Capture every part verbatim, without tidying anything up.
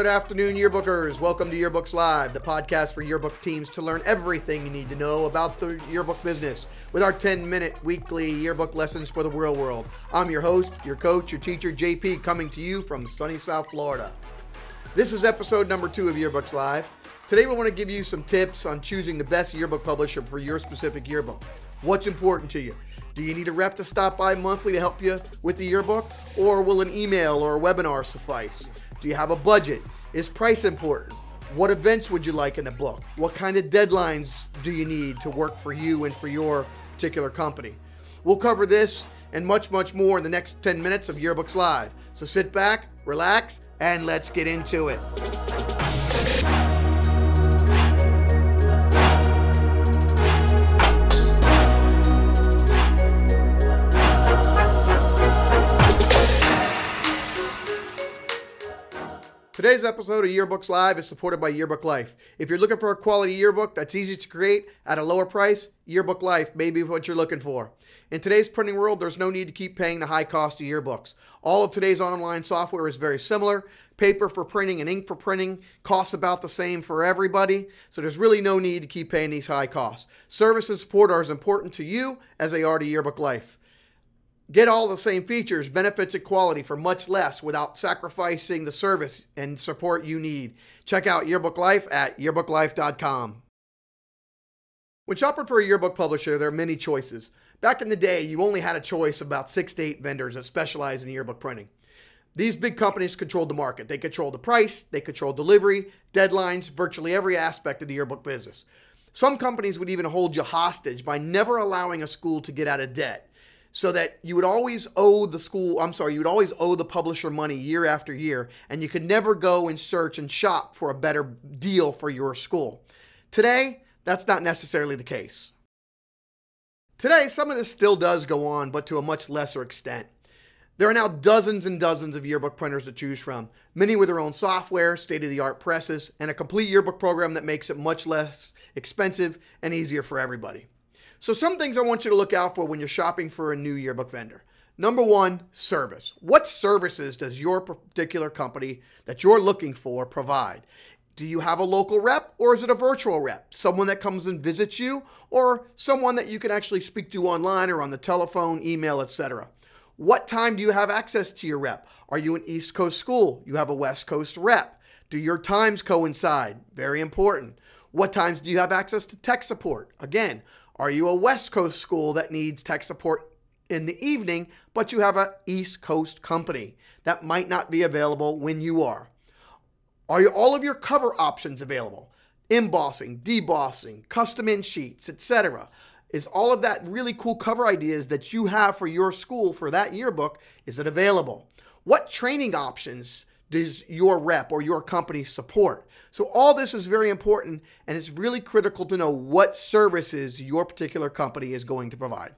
Good afternoon, yearbookers. Welcome to Yearbooks Live, the podcast for yearbook teams to learn everything you need to know about the yearbook business with our ten-minute weekly yearbook lessons for the real world. I'm your host, your coach, your teacher, J P, coming to you from sunny South Florida. This is episode number two of Yearbooks Live. Today, we want to give you some tips on choosing the best yearbook publisher for your specific yearbook. What's important to you? Do you need a rep to stop by monthly to help you with the yearbook, or will an email or a webinar suffice? Do you have a budget? Is price important? What events would you like in a book? What kind of deadlines do you need to work for you and for your particular company? We'll cover this and much, much more in the next ten minutes of Yearbooks Live. So sit back, relax, and let's get into it. Today's episode of Yearbooks Live is supported by Yearbook Life. If you're looking for a quality yearbook that's easy to create at a lower price, Yearbook Life may be what you're looking for. In today's printing world, there's no need to keep paying the high cost of yearbooks. All of today's online software is very similar. Paper for printing and ink for printing costs about the same for everybody, so there's really no need to keep paying these high costs. Service and support are as important to you as they are to Yearbook Life. Get all the same features, benefits, and quality for much less without sacrificing the service and support you need. Check out Yearbook Life at yearbook life dot com. When shopping for a yearbook publisher, there are many choices. Back in the day, you only had a choice about six to eight vendors that specialize in yearbook printing. These big companies controlled the market. They controlled the price, they controlled delivery, deadlines, virtually every aspect of the yearbook business. Some companies would even hold you hostage by never allowing a school to get out of debt, so that you would always owe the school, I'm sorry, you would always owe the publisher money year after year, and you could never go and search and shop for a better deal for your school. Today, that's not necessarily the case. Today, some of this still does go on, but to a much lesser extent. There are now dozens and dozens of yearbook printers to choose from, many with their own software, state-of-the-art presses, and a complete yearbook program that makes it much less expensive and easier for everybody. So some things I want you to look out for when you're shopping for a new yearbook vendor. Number one, service. What services does your particular company that you're looking for provide? Do you have a local rep, or is it a virtual rep? Someone that comes and visits you, or someone that you can actually speak to online or on the telephone, email, et cetera. What time do you have access to your rep? Are you an East Coast school? You have a West Coast rep. Do your times coincide? Very important. What times do you have access to tech support? Again, are you a West Coast school that needs tech support in the evening, but you have an East Coast company that might not be available when you are? Are you, all of your cover options available? Embossing, debossing, custom in sheets, et cetera. Is all of that really cool cover ideas that you have for your school for that yearbook, is it available? What training options does your rep or your company support? So all this is very important, and it's really critical to know what services your particular company is going to provide.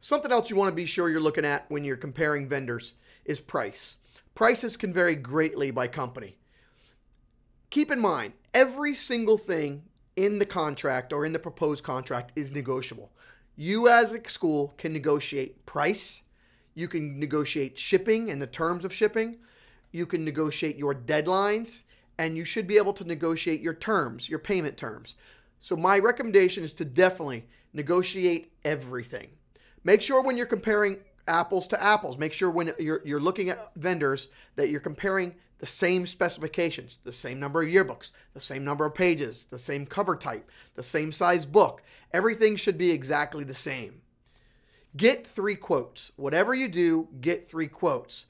Something else you want to be sure you're looking at when you're comparing vendors is price. Prices can vary greatly by company. Keep in mind, every single thing in the contract or in the proposed contract is negotiable. You as a school can negotiate price. You can negotiate shipping and the terms of shipping. You can negotiate your deadlines, and you should be able to negotiate your terms, your payment terms. So my recommendation is to definitely negotiate everything. Make sure when you're comparing apples to apples, make sure when you're, you're looking at vendors that you're comparing the same specifications, the same number of yearbooks, the same number of pages, the same cover type, the same size book. Everything should be exactly the same. Get three quotes. Whatever you do, get three quotes.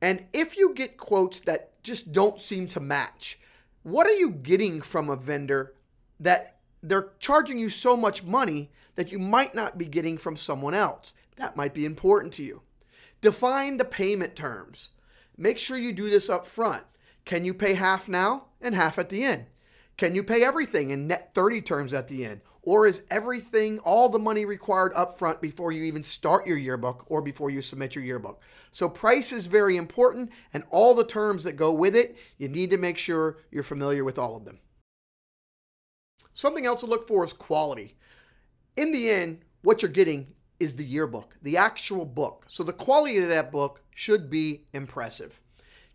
And if you get quotes that just don't seem to match, what are you getting from a vendor that they're charging you so much money that you might not be getting from someone else? That might be important to you. Define the payment terms. Make sure you do this up front. Can you pay half now and half at the end? Can you pay everything in net thirty terms at the end? Or is everything, all the money required up front before you even start your yearbook or before you submit your yearbook? So price is very important, and all the terms that go with it, you need to make sure you're familiar with all of them. Something else to look for is quality. In the end, what you're getting is the yearbook, the actual book. So the quality of that book should be impressive.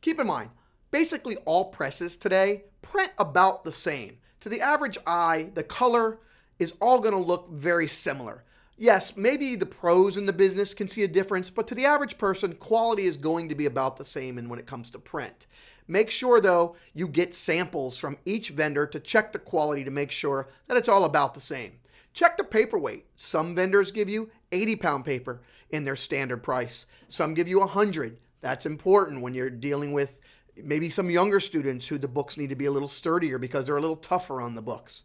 Keep in mind, Basically all presses today print about the same. To the average eye, the color is all going to look very similar. Yes, maybe the pros in the business can see a difference, but to the average person, quality is going to be about the same and when it comes to print. Make sure, though, you get samples from each vendor to check the quality to make sure that it's all about the same. Check the paperweight. Some vendors give you eighty pound paper in their standard price. Some give you one hundred. That's important when you're dealing with maybe some younger students who the books need to be a little sturdier because they're a little tougher on the books.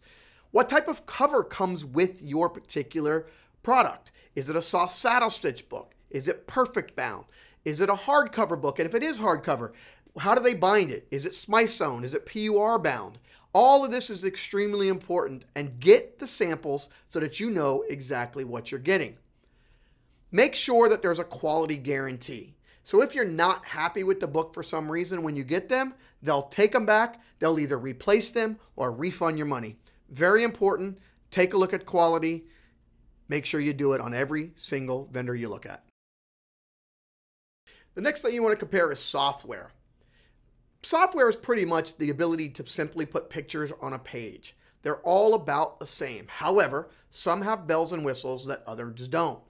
What type of cover comes with your particular product? Is it a soft saddle stitch book? Is it perfect bound? Is it a hardcover book? And if it is hardcover, how do they bind it? Is it Smyth sewn? Is it P U R bound? All of this is extremely important, and get the samples so that you know exactly what you're getting. Make sure that there's a quality guarantee. So if you're not happy with the book for some reason, when you get them, they'll take them back. They'll either replace them or refund your money. Very important. Take a look at quality. Make sure you do it on every single vendor you look at. The next thing you want to compare is software. Software is pretty much the ability to simply put pictures on a page. They're all about the same. However, some have bells and whistles that others don't.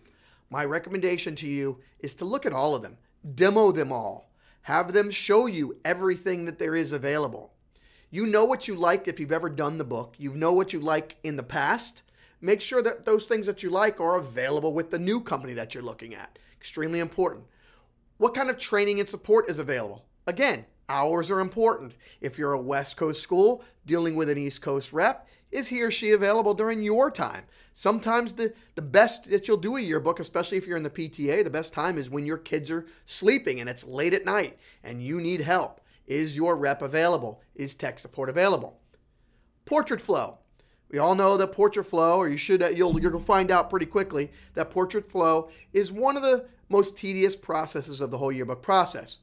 My recommendation to you is to look at all of them. Demo them all. Have them show you everything that there is available. You know what you like if you've ever done the book. You know what you like in the past. Make sure that those things that you like are available with the new company that you're looking at. Extremely important. What kind of training and support is available? Again, hours are important. If you're a West Coast school dealing with an East Coast rep, is he or she available during your time? Sometimes the, the best that you'll do a yearbook, especially if you're in the P T A, the best time is when your kids are sleeping and it's late at night and you need help. Is your rep available? Is tech support available? Portrait flow. We all know that portrait flow, or you should, you'll, you'll find out pretty quickly that portrait flow is one of the most tedious processes of the whole yearbook process.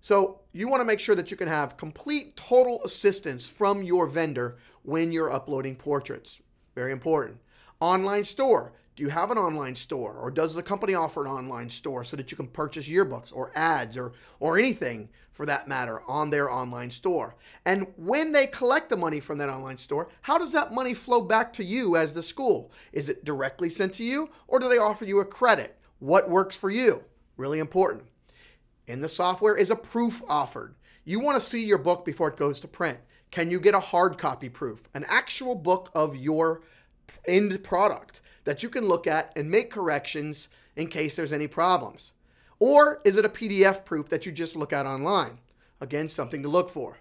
So you want to make sure that you can have complete, total assistance from your vendor when you're uploading portraits. Very important. Online store. Do you have an online store? Or does the company offer an online store so that you can purchase yearbooks or ads or, or anything for that matter on their online store? And when they collect the money from that online store, how does that money flow back to you as the school? Is it directly sent to you, or do they offer you a credit? What works for you? Really important. In the software is a proof offered. You want to see your book before it goes to print. Can you get a hard copy proof, an actual book of your end product that you can look at and make corrections in case there's any problems? Or is it a P D F proof that you just look at online? Again, something to look for.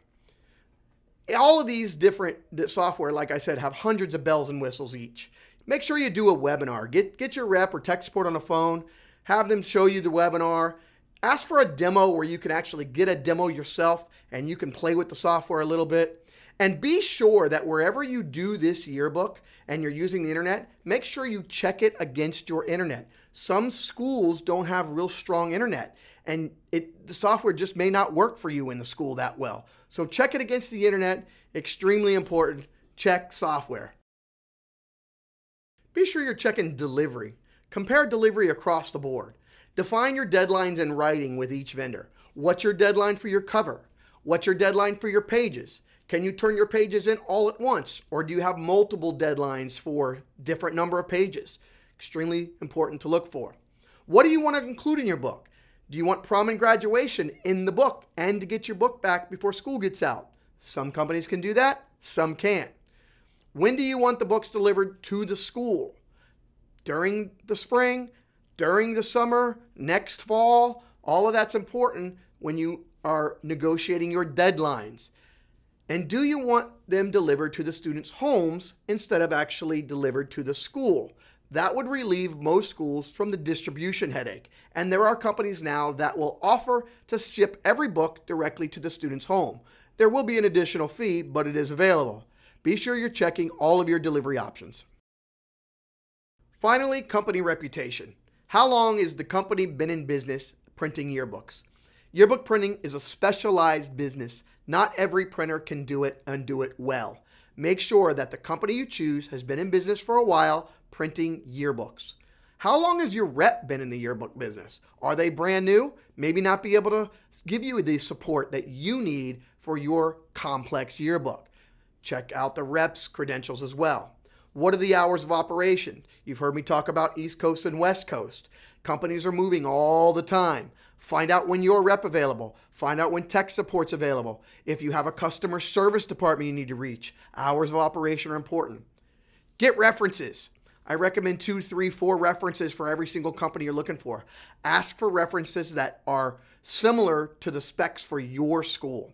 All of these different software, like I said, have hundreds of bells and whistles each. Make sure you do a webinar. Get, get your rep or tech support on the phone. Have them show you the webinar. Ask for a demo where you can actually get a demo yourself and you can play with the software a little bit. And be sure that wherever you do this yearbook and you're using the internet, make sure you check it against your internet. Some schools don't have real strong internet, and it, the software just may not work for you in the school that well. So check it against the internet. Extremely important. Check software. Be sure you're checking delivery. Compare delivery across the board. Define your deadlines in writing with each vendor. What's your deadline for your cover? What's your deadline for your pages? Can you turn your pages in all at once? Or do you have multiple deadlines for different number of pages? Extremely important to look for. What do you want to include in your book? Do you want prom and graduation in the book and to get your book back before school gets out? Some companies can do that, some can't. When do you want the books delivered to the school? During the spring? During the summer, next fall? All of that's important when you are negotiating your deadlines. And do you want them delivered to the students' homes instead of actually delivered to the school? That would relieve most schools from the distribution headache. And there are companies now that will offer to ship every book directly to the student's home. There will be an additional fee, but it is available. Be sure you're checking all of your delivery options. Finally, company reputation. How long has the company been in business printing yearbooks? Yearbook printing is a specialized business. Not every printer can do it and do it well. Make sure that the company you choose has been in business for a while printing yearbooks. How long has your rep been in the yearbook business? Are they brand new? Maybe not be able to give you the support that you need for your complex yearbook. Check out the rep's credentials as well. What are the hours of operation? You've heard me talk about East Coast and West Coast. Companies are moving all the time. Find out when your rep is available. Find out when tech support's available. If you have a customer service department you need to reach, hours of operation are important. Get references. I recommend two, three, four references for every single company you're looking for. Ask for references that are similar to the specs for your school.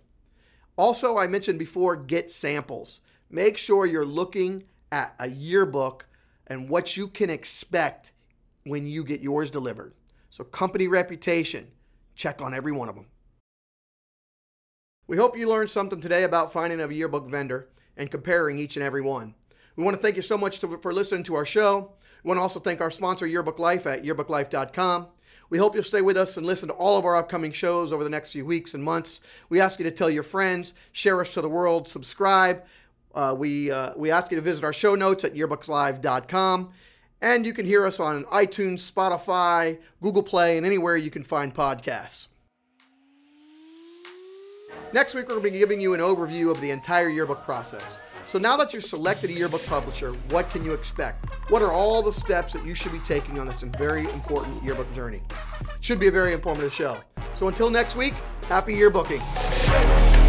Also, I mentioned before, get samples. Make sure you're looking at a yearbook and what you can expect when you get yours delivered. So company reputation, check on every one of them. We hope you learned something today about finding a yearbook vendor and comparing each and every one. We want to thank you so much to, for listening to our show. We want to also thank our sponsor, Yearbook Life, at yearbook life dot com. We hope you'll stay with us and listen to all of our upcoming shows over the next few weeks and months. We ask you to tell your friends, share us to the world, subscribe. Uh, we, uh, we ask you to visit our show notes at yearbooks live dot com. And you can hear us on iTunes, Spotify, Google Play, and anywhere you can find podcasts. Next week, we're going to be giving you an overview of the entire yearbook process. So now that you've selected a yearbook publisher, what can you expect? What are all the steps that you should be taking on this very important yearbook journey? Should be a very informative show. So until next week, happy yearbooking.